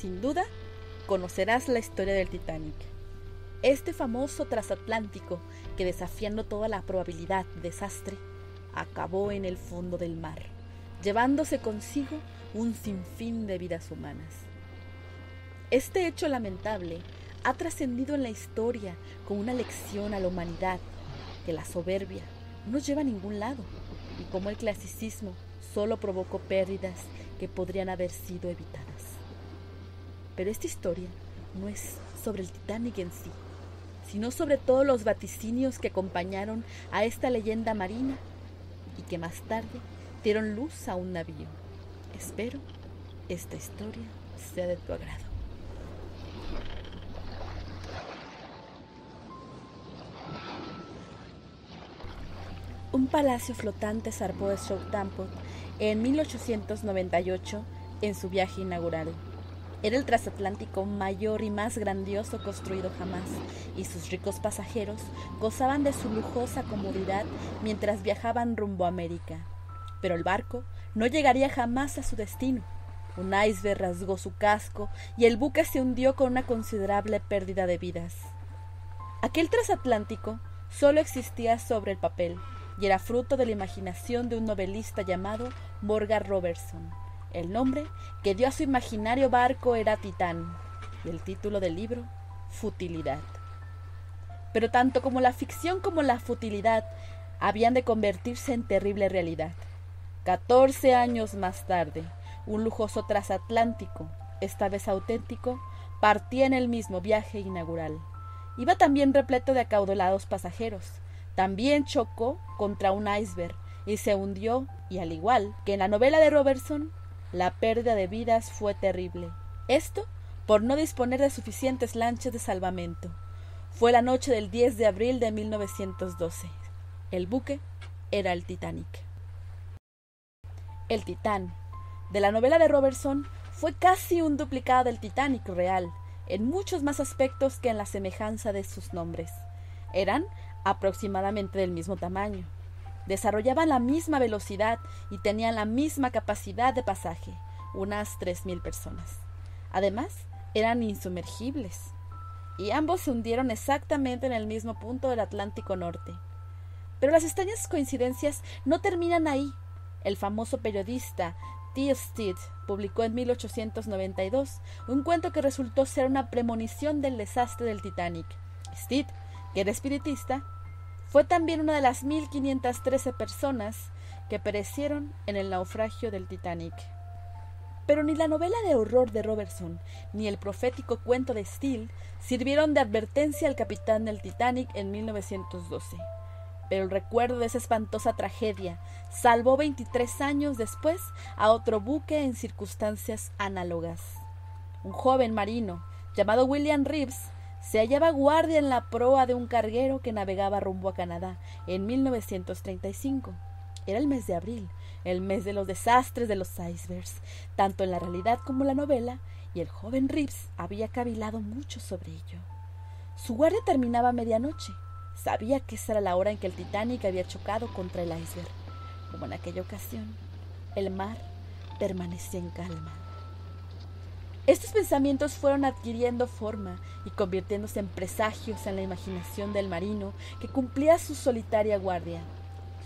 sin duda, conocerás la historia del Titanic. Este famoso transatlántico que, desafiando toda la probabilidad de desastre, acabó en el fondo del mar, llevándose consigo un sinfín de vidas humanas. Este hecho lamentable ha trascendido en la historia con una lección a la humanidad, que la soberbia no lleva a ningún lado, y como el clasicismo solo provocó pérdidas que podrían haber sido evitadas. Pero esta historia no es sobre el Titanic en sí, sino sobre todos los vaticinios que acompañaron a esta leyenda marina y que más tarde dieron luz a un navío. Espero esta historia sea de tu agrado. Un palacio flotante zarpó de Southampton en 1898 en su viaje inaugural. Era el transatlántico mayor y más grandioso construido jamás, y sus ricos pasajeros gozaban de su lujosa comodidad mientras viajaban rumbo a América. Pero el barco no llegaría jamás a su destino. Un iceberg rasgó su casco y el buque se hundió con una considerable pérdida de vidas. Aquel transatlántico solo existía sobre el papel, y era fruto de la imaginación de un novelista llamado Morgan Robertson. El nombre que dio a su imaginario barco era Titán, y el título del libro, Futilidad. Pero tanto como la ficción como la futilidad habían de convertirse en terrible realidad. 14 años más tarde, un lujoso transatlántico, esta vez auténtico, partía en el mismo viaje inaugural. Iba también repleto de acaudalados pasajeros. También chocó contra un iceberg y se hundió, y al igual que en la novela de Robertson, la pérdida de vidas fue terrible. Esto por no disponer de suficientes lanchas de salvamento. Fue la noche del 10 de abril de 1912. El buque era el Titanic. El Titán, de la novela de Robertson, fue casi un duplicado del Titanic real, en muchos más aspectos que en la semejanza de sus nombres. Eran aproximadamente del mismo tamaño, desarrollaban la misma velocidad y tenían la misma capacidad de pasaje, unas 3,000 personas. Además, eran insumergibles, y ambos se hundieron exactamente en el mismo punto del Atlántico Norte. Pero las extrañas coincidencias no terminan ahí. El famoso periodista W.T. Stead publicó en 1892 un cuento que resultó ser una premonición del desastre del Titanic. Stead, que era espiritista, fue también una de las 1,513 personas que perecieron en el naufragio del Titanic. Pero ni la novela de horror de Robertson ni el profético cuento de Steele sirvieron de advertencia al capitán del Titanic en 1912. Pero el recuerdo de esa espantosa tragedia salvó 23 años después a otro buque en circunstancias análogas. Un joven marino llamado William Reeves se hallaba guardia en la proa de un carguero que navegaba rumbo a Canadá en 1935. Era el mes de abril, el mes de los desastres de los icebergs, tanto en la realidad como en la novela, y el joven Reeves había cavilado mucho sobre ello. Su guardia terminaba a medianoche. Sabía que esa era la hora en que el Titanic había chocado contra el iceberg. Como en aquella ocasión, el mar permanecía en calma. Estos pensamientos fueron adquiriendo forma y convirtiéndose en presagios en la imaginación del marino que cumplía su solitaria guardia.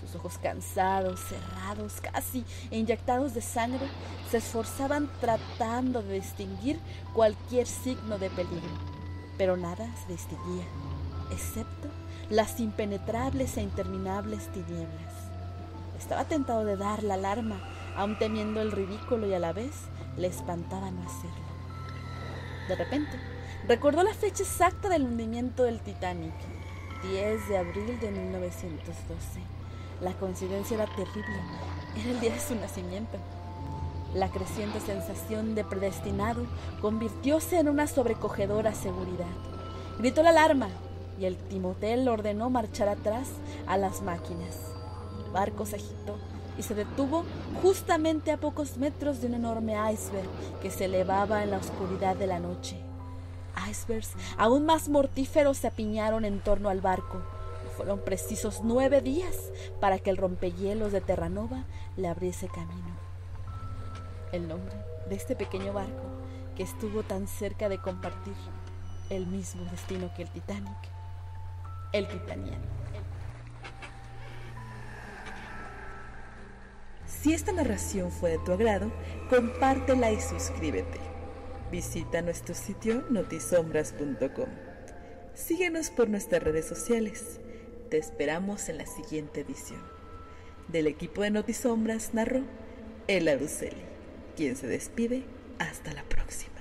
Sus ojos cansados, cerrados, casi e inyectados de sangre, se esforzaban tratando de distinguir cualquier signo de peligro. Pero nada se distinguía, excepto las impenetrables e interminables tinieblas. Estaba tentado de dar la alarma, aun temiendo el ridículo, y a la vez le espantaba no hacerlo. De repente, recordó la fecha exacta del hundimiento del Titanic, 10 de abril de 1912. La coincidencia era terrible, era el día de su nacimiento. La creciente sensación de predestinado convirtióse en una sobrecogedora seguridad. Gritó la alarma y el timotel ordenó marchar atrás a las máquinas. El barco se agitó y se detuvo justamente a pocos metros de un enorme iceberg que se elevaba en la oscuridad de la noche. Icebergs aún más mortíferos se apiñaron en torno al barco. Fueron precisos 9 días para que el rompehielos de Terranova le abriese camino. El nombre de este pequeño barco que estuvo tan cerca de compartir el mismo destino que el Titanic, el Titaniano. Si esta narración fue de tu agrado, compártela y suscríbete. Visita nuestro sitio notisombras.com. Síguenos por nuestras redes sociales. Te esperamos en la siguiente edición. Del equipo de Notisombras narró Ela Buscelli, quien se despide. Hasta la próxima.